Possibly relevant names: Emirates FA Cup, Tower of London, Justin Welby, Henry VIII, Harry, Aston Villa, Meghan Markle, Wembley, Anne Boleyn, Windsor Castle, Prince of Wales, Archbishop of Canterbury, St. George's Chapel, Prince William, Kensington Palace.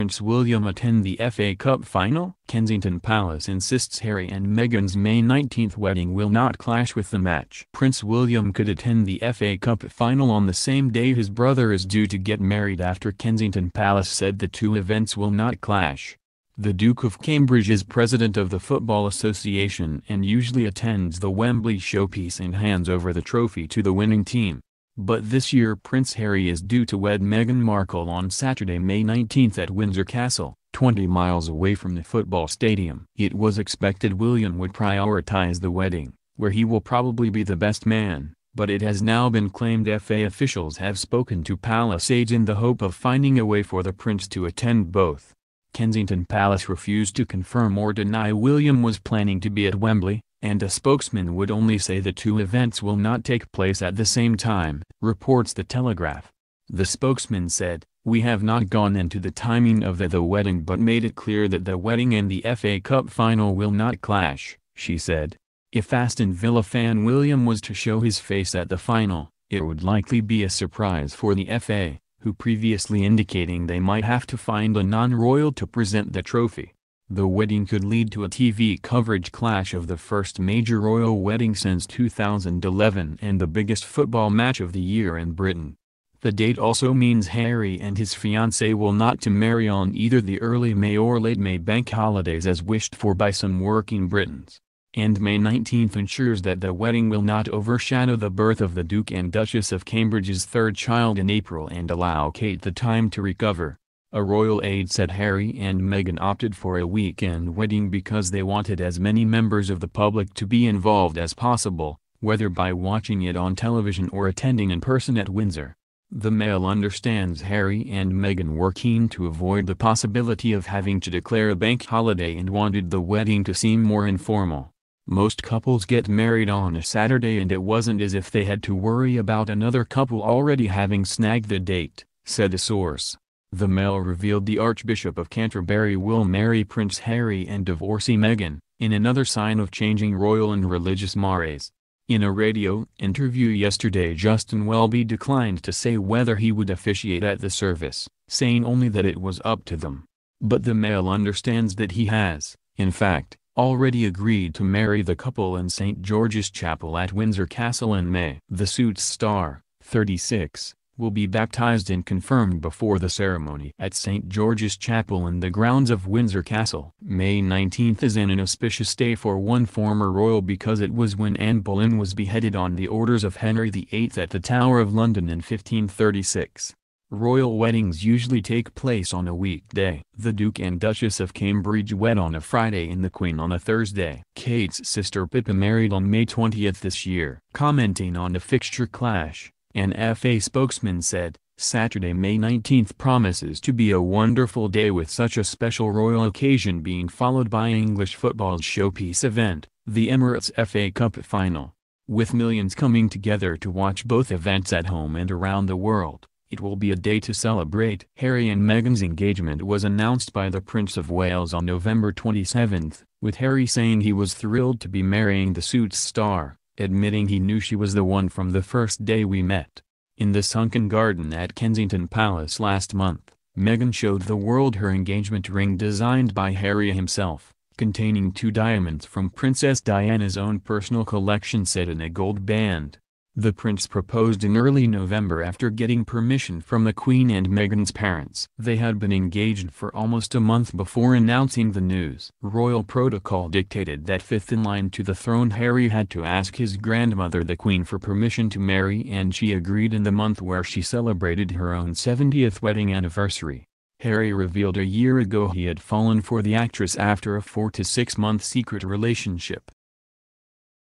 Prince William attend the FA Cup final? Kensington Palace insists Harry and Meghan's May 19 wedding will not clash with the match. Prince William could attend the FA Cup final on the same day his brother is due to get married after Kensington Palace said the two events will not clash. The Duke of Cambridge is president of the Football Association and usually attends the Wembley showpiece and hands over the trophy to the winning team. But this year Prince Harry is due to wed Meghan Markle on Saturday May 19 at Windsor Castle, 20 miles away from the football stadium. It was expected William would prioritize the wedding, where he will probably be the best man, but it has now been claimed FA officials have spoken to Palace aides in the hope of finding a way for the prince to attend both. Kensington Palace refused to confirm or deny William was planning to be at Wembley, and a spokesman would only say the two events will not take place at the same time, reports The Telegraph. The spokesman said, "We have not gone into the timing of the wedding but made it clear that the wedding and the FA Cup final will not clash," she said. If Aston Villa fan William was to show his face at the final, it would likely be a surprise for the FA, who previously indicating they might have to find a non-royal to present the trophy. The wedding could lead to a TV coverage clash of the first major royal wedding since 2011 and the biggest football match of the year in Britain. The date also means Harry and his fiancée will not to marry on either the early May or late May bank holidays as wished for by some working Britons. And May 19 ensures that the wedding will not overshadow the birth of the Duke and Duchess of Cambridge's third child in April and allow Kate the time to recover. A royal aide said Harry and Meghan opted for a weekend wedding because they wanted as many members of the public to be involved as possible, whether by watching it on television or attending in person at Windsor. The Mail understands Harry and Meghan were keen to avoid the possibility of having to declare a bank holiday and wanted the wedding to seem more informal. Most couples get married on a Saturday and it wasn't as if they had to worry about another couple already having snagged the date, said a source. The Mail revealed the Archbishop of Canterbury will marry Prince Harry and divorcee Meghan, in another sign of changing royal and religious mores. In a radio interview yesterday, Justin Welby declined to say whether he would officiate at the service, saying only that it was up to them. But the Mail understands that he has, in fact, already agreed to marry the couple in St. George's Chapel at Windsor Castle in May. The suit's star, 36, will be baptized and confirmed before the ceremony at St. George's Chapel in the grounds of Windsor Castle. May 19th is an inauspicious day for one former royal because it was when Anne Boleyn was beheaded on the orders of Henry VIII at the Tower of London in 1536. Royal weddings usually take place on a weekday. The Duke and Duchess of Cambridge wed on a Friday and the Queen on a Thursday. Kate's sister Pippa married on May 20th this year. Commenting on a fixture clash, an FA spokesman said, "Saturday May 19th promises to be a wonderful day with such a special royal occasion being followed by English football's showpiece event, the Emirates FA Cup final. With millions coming together to watch both events at home and around the world, it will be a day to celebrate." Harry and Meghan's engagement was announced by the Prince of Wales on November 27, with Harry saying he was thrilled to be marrying the suit's star, admitting he knew she was the one from the first day we met. In the sunken garden at Kensington Palace last month, Meghan showed the world her engagement ring designed by Harry himself, containing two diamonds from Princess Diana's own personal collection set in a gold band. The prince proposed in early November after getting permission from the Queen and Meghan's parents. They had been engaged for almost a month before announcing the news. Royal protocol dictated that fifth in line to the throne Harry had to ask his grandmother the Queen for permission to marry, and she agreed in the month where she celebrated her own 70th wedding anniversary. Harry revealed a year ago he had fallen for the actress after a 4-to-6-month secret relationship.